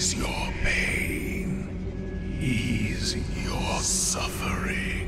ease your pain, ease your suffering.